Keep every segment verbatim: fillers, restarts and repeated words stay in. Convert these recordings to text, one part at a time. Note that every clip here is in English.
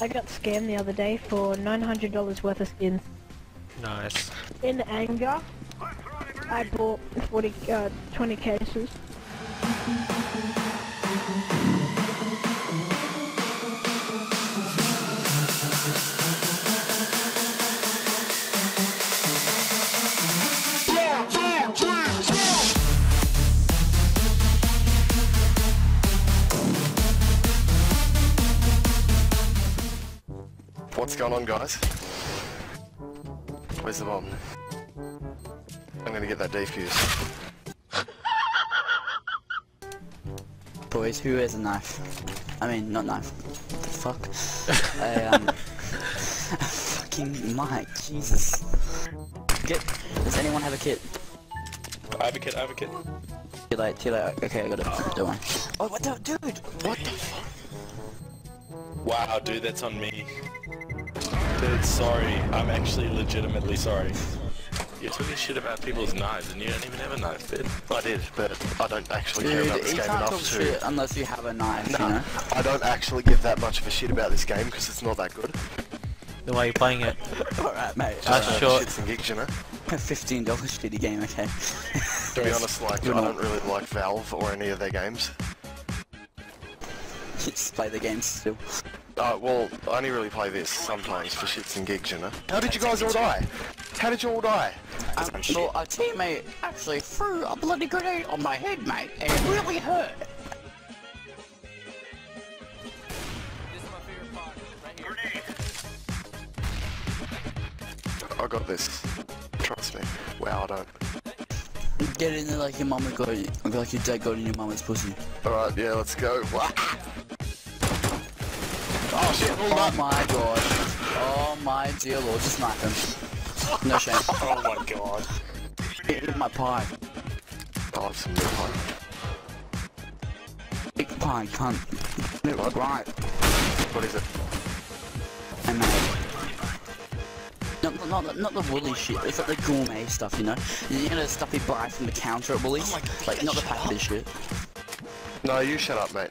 I got scammed the other day for nine hundred dollars worth of skins. Nice. In anger, I bought forty, uh, twenty cases. What's going on, guys? Where's the bomb? I'm gonna get that defuse. Boys, who has a knife? I mean, not knife. What the fuck? I, um... fucking Mike, Jesus. Kit, does anyone have a kit? I have a kit, I have a kit. Too late, too late. Okay, I got it. Oh. Don't worry. Oh, what the- dude! What the fuck? Wow, dude, that's on me. Dude, sorry. I'm actually legitimately sorry. You're talking shit about people's knives, and you don't even have a knife, dude. I did, but I don't actually dude, care about this game enough to... Dude, unless you have a knife, nah, you know? I don't actually give that much of a shit about this game, because it's not that good. The way you're playing it. Alright, mate. Just uh, short. Shits and gigs, you know? A fifteen dollar shitty game, okay. To be honest, like, I don't really like Valve or any of their games. Just play the games still. Uh, well, I only really play this sometimes for shits and gigs, you know? How did you guys all die? How did you all die? Um, well, our teammate actually threw a bloody grenade on my head, mate, and it really hurt. This is my favorite part, right here. Grenade! I got this. Trust me. Wow, I don't. Get in there like your mama got it. Like your dad got in your mama's pussy. Alright, yeah, let's go. Wow. Oh shit, oh my god. Oh my dear lord, just snipe him. No shame. Oh my god. Eat my pie. I have some new pie. Big pie, cunt. New what? Right. What is it? I know. Not, not, not the woolly shit, it's like the gourmet stuff, you know? You know the stuff you buy from the counter at Woolies? Oh god, like, not the packaged shit. No, you shut up, mate.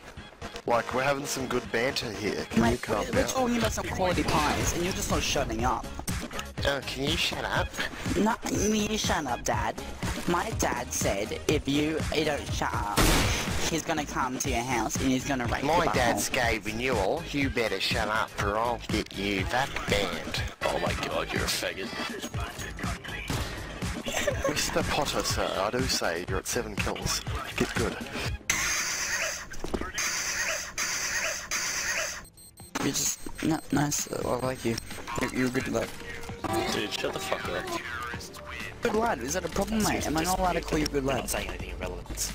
Like, we're having some good banter here, can Mate, you calm we're, down? We're talking about some quality pies, and you're just not shutting up. Oh, can you shut up? No, you shut up, Dad. My dad said, if you, you don't shut up, he's gonna come to your house and he's gonna rape you. My dad's gay renewal, you better shut up or I'll get you that banned. Oh my god, you're a faggot. Mister Potter, sir, I do say you're at seven kills. Get good. You're just not nice, I like you. You're, you're good at that. Dude, shut the fuck up. Good lad, is that a problem, mate? Just, Am I not allowed to call you good lad? I'm not saying anything irrelevant.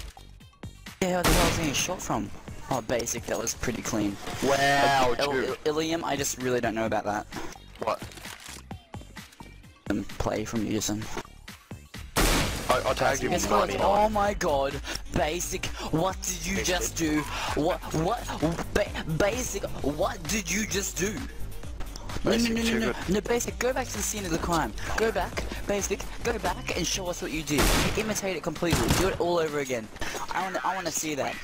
Yeah, how the hell is he getting shot from? Oh, basic, that was pretty clean. Wow, dude. Ilium, I just really don't know about that. What? And play from Usen. I, I tagged him ninety-nine. Oh my god. Basic, what did you just do? What, what, ba Basic, what did you just do? No, no, no, no, no, no, Basic, go back to the scene of the crime. Go back, Basic, go back and show us what you did. Imitate it completely, do it all over again. I wanna, I wanna see that.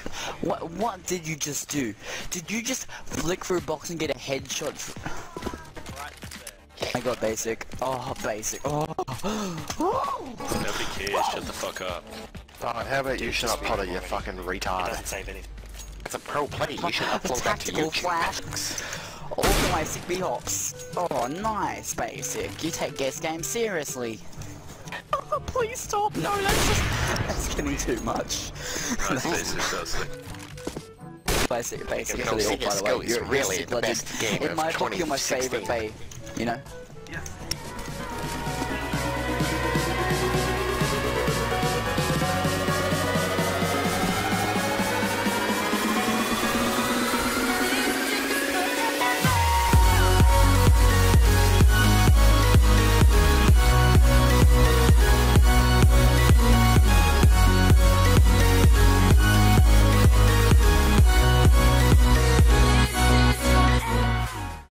What, what did you just do? Did you just flick through a box and get a headshot? I got Basic. Oh, Basic. Oh. Nobody cares, shut the fuck up. Alright, how about you shut up, Potter, you fucking retard. It doesn't save anything. It's a pro play, you should upload that to your flags. All for my sick B-hops. Oh, nice, Basic. You take Guess Game seriously. Oh, please stop. No, that's just... That's getting too much. Nice, Basic, Basic. Basic, Basic, Basic, by the way. You're really the best game of twenty sixteen. It might be my favourite, babe. You know?